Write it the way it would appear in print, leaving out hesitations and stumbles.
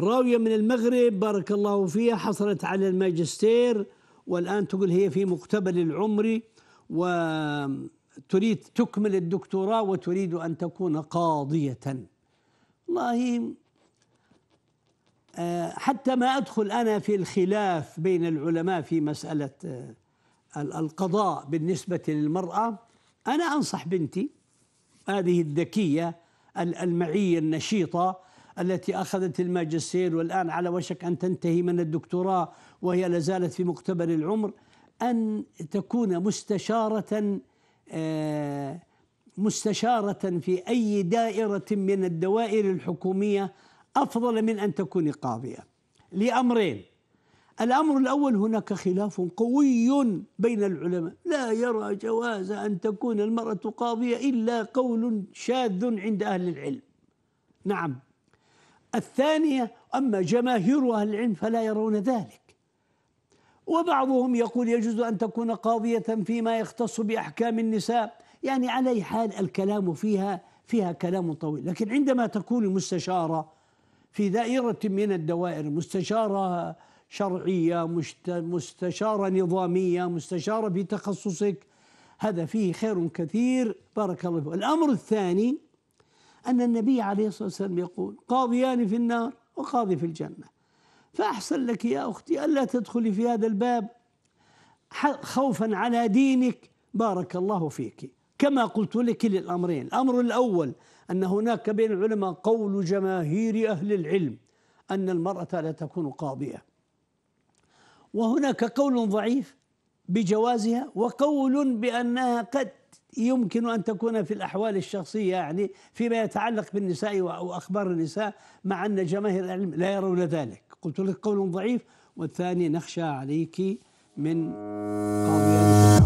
راوية من المغرب بارك الله فيها، حصلت على الماجستير والآن تقول هي في مقتبل العمر وتريد تكمل الدكتوراه وتريد أن تكون قاضية. والله حتى ما أدخل أنا في الخلاف بين العلماء في مسألة القضاء بالنسبة للمرأة، أنا أنصح بنتي هذه الذكية المعية النشيطة التي أخذت الماجستير والآن على وشك أن تنتهي من الدكتوراه وهي لازالت في مقتبل العمر، أن تكون مستشارة في أي دائرة من الدوائر الحكومية، أفضل من أن تكون قاضية، لأمرين. الأمر الأول، هناك خلاف قوي بين العلماء، لا يرى جواز أن تكون المرأة قاضية إلا قول شاذ عند أهل العلم. نعم. الثانية، أما جماهير أهل العلم فلا يرون ذلك، وبعضهم يقول يجوز أن تكون قاضية فيما يختص بأحكام النساء. يعني على حال الكلام فيها كلام طويل. لكن عندما تكون مستشارة في دائرة من الدوائر، مستشارة شرعية، مستشارة نظامية، مستشارة في تخصصك، هذا فيه خير كثير بارك الله فيه. الأمر الثاني، أن النبي عليه الصلاة والسلام يقول قاضيان في النار وقاضي في الجنة، فأحسن لك يا أختي ألا تدخلي في هذا الباب خوفا على دينك بارك الله فيك. كما قلت لك للأمرين، الأمر الأول أن هناك بين العلماء قول جماهير أهل العلم أن المرأة لا تكون قاضية، وهناك قول ضعيف بجوازها، وقول بأنها قد يمكن أن تكون في الأحوال الشخصية، يعني فيما يتعلق بالنساء وأخبار النساء، مع أن جماهير العلم لا يرون ذلك. قلت لك قول ضعيف، والثاني نخشى عليك من قاضية.